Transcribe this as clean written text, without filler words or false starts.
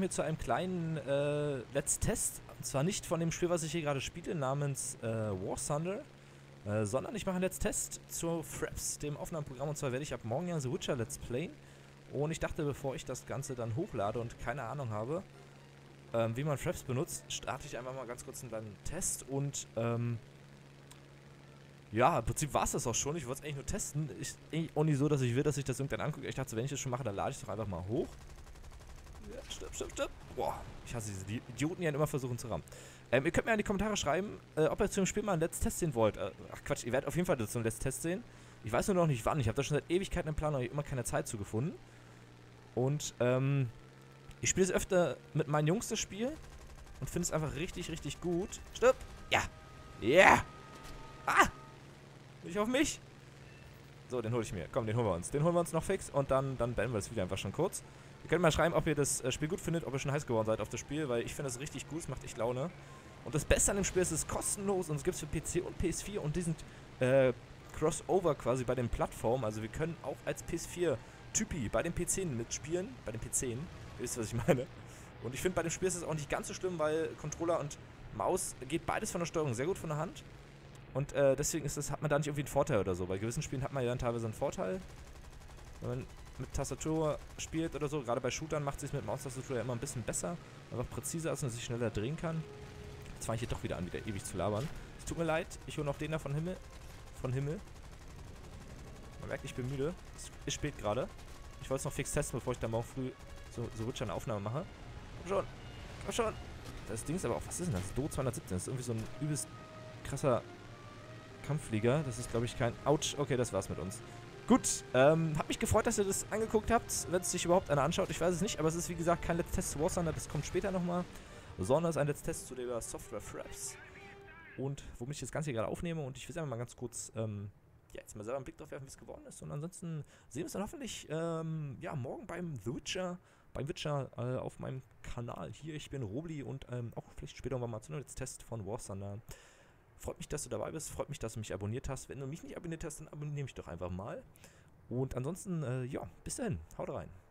kommen wir zu einem kleinen letzten Test. Und zwar nicht von dem Spiel, was ich hier gerade spiele, namens War Thunder, sondern ich mache einen letzten Test zu Fraps, dem Aufnahmeprogramm. Und zwar werde ich ab morgen ja The Witcher Let's Playen. Und ich dachte, bevor ich das Ganze dann hochlade und keine Ahnung habe, wie man Fraps benutzt, starte ich einfach mal ganz kurz einen kleinen Test. Und ja, im Prinzip war es das auch schon. Ich wollte es eigentlich nur testen. Ich, auch nicht so, dass ich will, dass ich das irgendwann angucke. Ich dachte, wenn ich das schon mache, dann lade ich es doch einfach mal hoch. Ja, stimmt. Boah, ich hasse diese Idioten, die immer versuchen zu rammen. Ihr könnt mir in die Kommentare schreiben, ob ihr zu dem Spiel mal einen letzten Test sehen wollt. Ach Quatsch, ihr werdet auf jeden Fall dazu einen letzten Test sehen. Ich weiß nur noch nicht wann. Ich habe da schon seit Ewigkeiten einen Plan, aber ich habe immer keine Zeit zu gefunden. Und ich spiele es öfter mit meinen Jungs, das Spiel. Und finde es einfach richtig, richtig gut. Stirb! Ja! Yeah! Ah! Nicht auf mich! So, den hole ich mir. Komm, den holen wir uns. Den holen wir uns noch fix und dann beenden wir das Video einfach schon kurz. Ihr könnt mal schreiben, ob ihr das Spiel gut findet, ob ihr schon heiß geworden seid auf das Spiel, weil ich finde das richtig gut, es macht echt Laune. Und das Beste an dem Spiel ist, es ist kostenlos und es gibt es für PC und PS4 und diesen Crossover quasi bei den Plattformen. Also wir können auch als PS4-Typi bei den PC mitspielen, bei den PCen, ihr wisst, was ich meine. Und ich finde, bei dem Spiel ist es auch nicht ganz so schlimm, weil Controller und Maus geht beides von der Steuerung sehr gut von der Hand. Und deswegen ist das, hat man da nicht irgendwie einen Vorteil oder so. Bei gewissen Spielen hat man ja dann teilweise einen Vorteil, wenn man mit Tastatur spielt oder so. Gerade bei Shootern macht es sich mit Maustastatur ja immer ein bisschen besser, einfach präziser ist und sich schneller drehen kann. Jetzt fange ich hier doch wieder an, wieder ewig zu labern. Es tut mir leid, ich hole noch den da von Himmel. Man merkt, ich bin müde. Es ist spät gerade. Ich wollte es noch fix testen, bevor ich dann morgen früh so Witcher eine Aufnahme mache. Komm schon. Das Ding ist aber auch, was ist denn das? Do 217, das ist irgendwie so ein übelst krasser Kampfflieger. Das ist, glaube ich, kein... Autsch, okay, das war's mit uns. Gut, hat mich gefreut, dass ihr das angeguckt habt, wenn es sich überhaupt einer anschaut. Ich weiß es nicht, aber es ist, wie gesagt, kein Let's Test zu War Thunder, das kommt später nochmal, sondern es ist ein Let's Test zu der Software Fraps. Und womit ich das Ganze hier gerade aufnehme und ich will es einfach mal ganz kurz, ja, jetzt mal selber einen Blick drauf werfen, wie es geworden ist. Und ansonsten sehen wir uns dann hoffentlich, ja, morgen beim The Witcher, auf meinem Kanal hier. Ich bin Robli und auch vielleicht später mal zu einem Let's Test von War Thunder. Freut mich, dass du dabei bist. Freut mich, dass du mich abonniert hast. Wenn du mich nicht abonniert hast, dann abonniere mich doch einfach mal. Und ansonsten, ja, bis dahin. Haut rein.